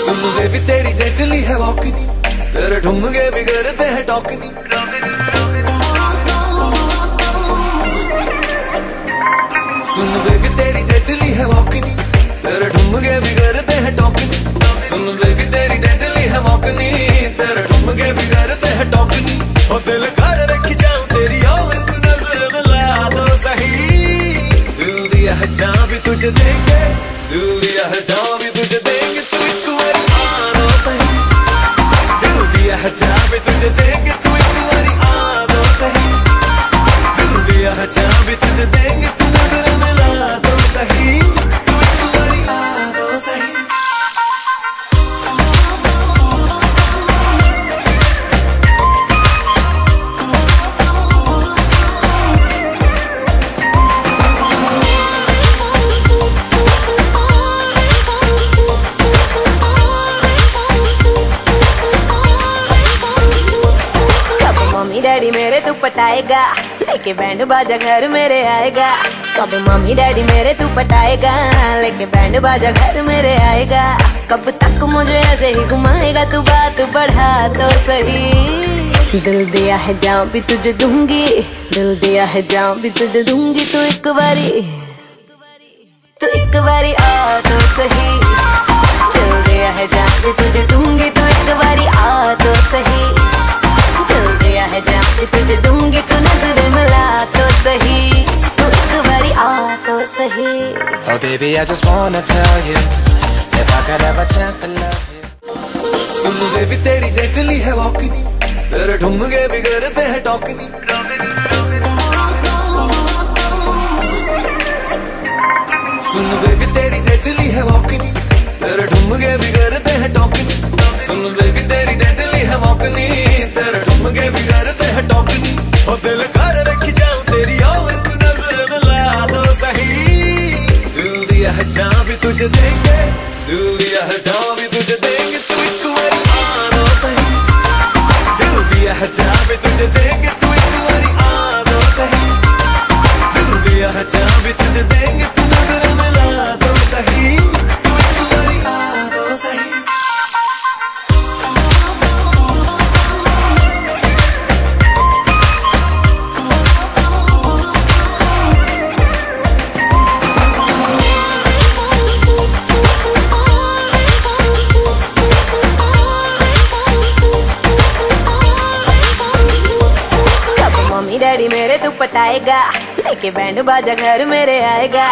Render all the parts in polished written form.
सुन baby तेरी deadly है वॉकनी, तेरे ढूंगे भी करते हैं टॉकनी। सुन बेबी तेरी डेटली है वॉकनी, तेरे ढूंगे भी करते हैं टॉकनी। सुन बेबी तेरी डेटली है वॉकनी, तेरे ढूंगे भी करते हैं टॉकनी। और दिल कर रखी जाऊं तेरी आवाज़ नजर में ला दो सही। दिल दिया है जहाँ भी तुझे देखे, दिल दिया है जहाँ भी तुझे देखे। जहाँ भी तुझे देंगे तू एक बारी आ दो सही। दिल दिया है जहाँ भी तुझे देंगे तू नजर में ला दो सही। तू एक बारी आ दो सही। डैडी मेरे तू पटाएगा, लेके बैंड बाजा घर मेरे आएगा। कब मम्मी डैडी मेरे तू पटाएगा, लेके बैंड बाजा घर मेरे आएगा। कब तक मुझे ऐसे ही घुमाएगा तू, बात बढ़ा तो सही। दिल दिया है जहाँ भी तुझे दूंगी, दिल दिया है जहाँ भी तुझे दूंगी। तू एक बारी आ तो सही। दिल दिया है जहाँ भी तुझे दूंगी, तू एक बारी आ तो सही। तुझे दूंगी तू नजर मिला तो सही। तू एक बारी आ तो सही। Oh baby I just wanna tell you if I could have a chance to love you। सुन बेबी तेरी डेटली है वॉकनी, तेरे ढूंगे भी करते हैं टॉकनी। सुन बेबी तेरी डेटली है वॉकनी, तेरे ढूंगे भी करते हैं टॉकनी। सुन बेबी तेरी डेटली है वॉकनी, तेरे ढूंगे भी करते टॉकनी। और दिल कर रखी जाऊं तेरी आवाज़ नजर में ला दो सही। दिल दिया है जहाँ भी तुझे देंगे, दिल दिया है जहाँ भी तुझे देंगे। तू एक बारी आ दो सही। दिल दिया है जहाँ भी तुझे देंगे, तू एक बारी आ दो सही। दिल दिया है जहाँ भी तुझे देंगे तू नजर में ला दो सही। तू एक बारी आ दो सही। डैडी मेरे तू पटाएगा, लेके बैंड बाजा घर मेरे आएगा।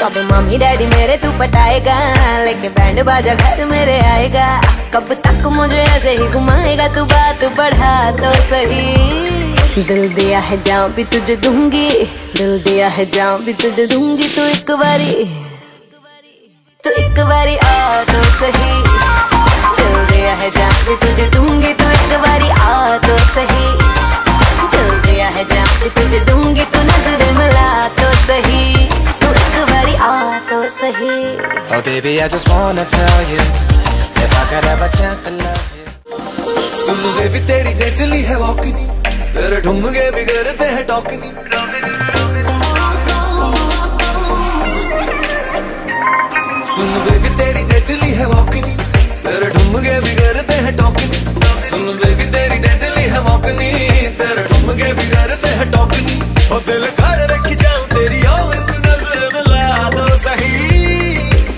कब मम्मी डैडी मेरे तू पटाएगा, लेके बैंड बाजा घर मेरे आएगा। कब तक मुझे ऐसे ही घुमाएगा तू, बात बढ़ा तो सही। दिल दिया है जहाँ भी तुझे दूंगी, दिल दिया है जहाँ भी तुझे दूंगी। तू एक बारी आ तो सही। दिल दिया है जहाँ भी तुझे दूंगी, तू एक बारी आ तो सही। तुझे दूंगी तू नजर मिला तो सही। तू एक बारी आ तो सही। Oh baby I just wanna tell you if I could have a chance to love you। सुन बेबी तेरी डेटली है वॉकनी, तेरे ढूंगे भी करते हैं टॉकनी। सुन बेबी तेरी डेटली है वॉकनी, तेरे ढूंगे भी करते हैं टॉकनी। सुन बेबी तेरी डेटली है वॉकनी, तेरे ढूंगे भी करते टॉकनी। और दिल कर रखी जाऊं तेरी आवाज़ नजर में ला दो सही।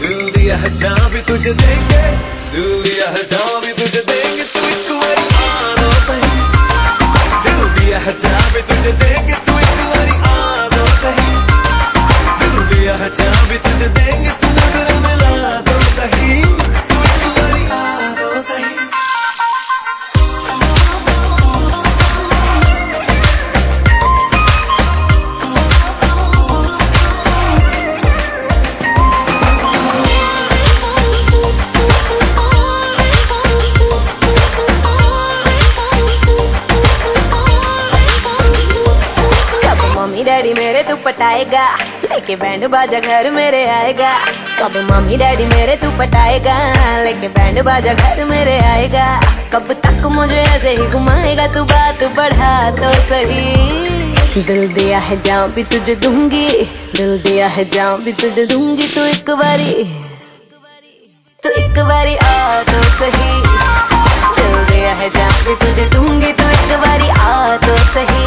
दिल दिया है जहाँ भी तुझे देंगे, दिल दिया है जहाँ भी तुझे देंगे। तू एक बारी आ दो सही। दिल दिया है जहाँ भी तुझे देंगे, तू एक बारी आ दो सही। दिल दिया है जहाँ भी तुझे देंगे, तू नजर में ला दो सही। तू एक बारी आ दो सही। डैडी मेरे तू पटाएगा, लेके बैंड बाजा घर मेरे आएगा। कब मम्मी डैडी मेरे तू पटाएगा, लेके बैंड बाजा घर मेरे आएगा। कब तक मुझे ऐसे ही घुमाएगा तू, बात बढ़ा तो सही। दिल दिया है जान भी तुझे दूंगी, दिल दिया है जान भी तुझे दूंगी। तू एक बारी आ तो सही। दिल दिया है जान भी तुझे दूंगी, तू एक बारी आ तो सही।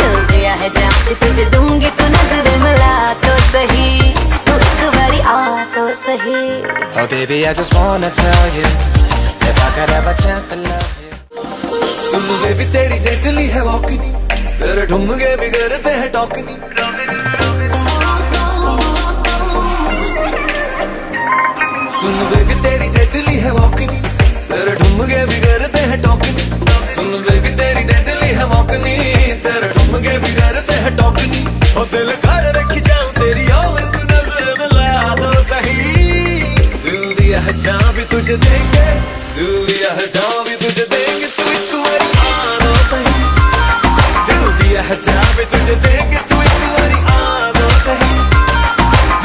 दिल दिया है जान भी तुझे दूंगी, तू नजर मिला तो सही। तू एक बारी आ तो सही। Oh baby, I just wanna tell you if I could have a chance to love you. सुन बेबी तेरी डेटली है वॉकनी, तेरे ढूंढे भी करते हैं टॉकनी। सुन बेबी तेरी डेटली है वॉकनी, तेरे ढूंढे भी करते हैं टॉकनी। सुन बेबी तेरी डेटली है वॉकनी, तेरे ढूंढे भी करते हैं टॉकनी। और दिल कर रखी जाऊं तेरी आवाज़ को नजर मिला तो सही। दिल दिया है जहाँ भी तुझे देंगे, दिल दिया है जहाँ भी तुझे देंगे। तू एक बारी आ तो सही। दिल दिया है जहाँ भी तुझे देंगे, तू एक बारी आ तो सही।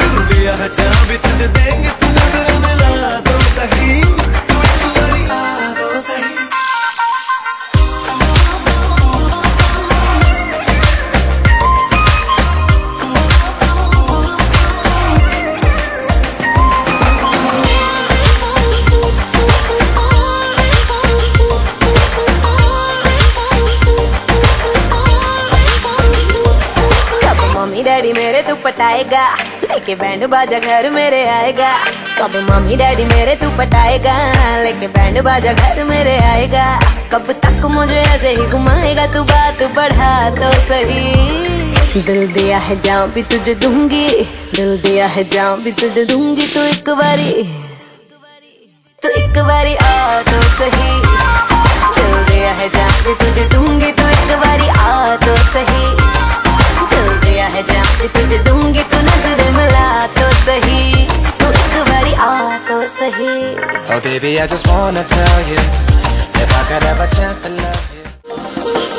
दिल दिया है जहाँ भी तुझे देंगे, तू नजर मिला तो सही। तू एक बारी आ तो सही। डैडी मेरे तू पटाएगा, लेके बैंड बाजा घर मेरे आएगा। कब मम्मी डैडी मेरे तू पटाएगा, लेके बैंड बाजा घर मेरे आएगा। कब तक मुझे ऐसे ही घुमाएगा, तू बात बढ़ा तो सही। दिल दिया है जान भी तुझे दूंगी, दिल दिया है जान भी तुझे दूंगी। तू एक बारी आ तो सही। दिल दिया है जान भी तुझे दूंगी, तू एक बारी आ तो सही। जान भी तुझे दूंगी, तू नजर मिला तो सही। तू एक बारी आ तो सही। Oh baby, I just wanna tell you if I could have a chance to love you.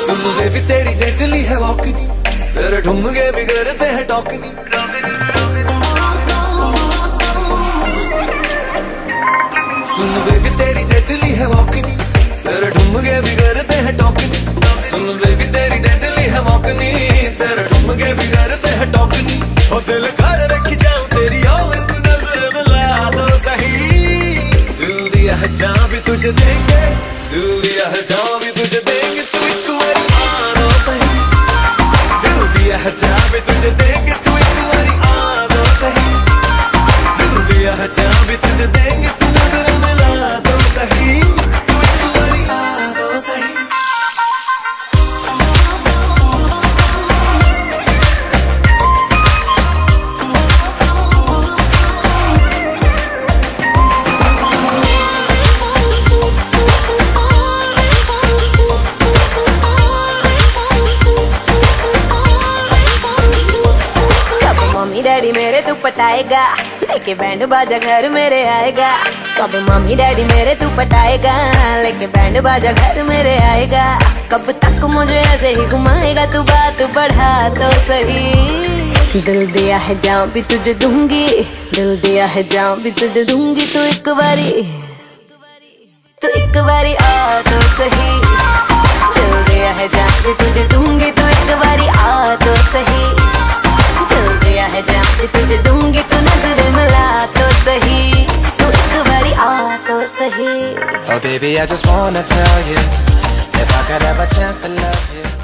सुन बेबी तेरी डेटली है वॉकनी, तेरे ढूंढे भी करते हैं टॉकनी। सुन बेबी तेरी डेटली है वॉकनी, तेरे ढूंढे भी करते हैं टॉकनी। सुन बेबी तेरी डेटली है वॉकनी, तेरे ढूंढे भी टॉकनी। और दिल कर रखी जाऊं तेरी आवाज़ को नजर मिला तो सही। दिल दिया है जहाँ भी तुझे देंगे, दिल दिया है जहाँ भी तुझे देंगे। तू एक बारी आ तो सही। दिल दिया है जहाँ भी तुझे देंगे, तू एक बारी आ तो सही। दिल दिया है जहाँ भी तुझे देंगे, तू नजर मिला तो सही। तू एक बारी आ तो सही। डैडी मेरे तू पटाएगा, लेके बैंड बाजा घर मेरे आएगा। कब मम्मी डैडी मेरे तू पटाएगा, लेके बैंड बाजा घर मेरे आएगा। कब तक मुझे ऐसे ही घुमाएगा, तू बात बढ़ा तो सही। दिल दिया है जान भी तुझे दूंगी, दिल दिया है जान भी तुझे दूंगी। तू एक बारी आ तो सही। दिल दिया है जान भी तुझे दूंगी, तू एक बारी आ तो सही। तुझे दूंगी, तू नजर मिला तो सही। तू एक बारी आ तो सही। Oh baby, I just wanna tell you if I could have a chance to love you.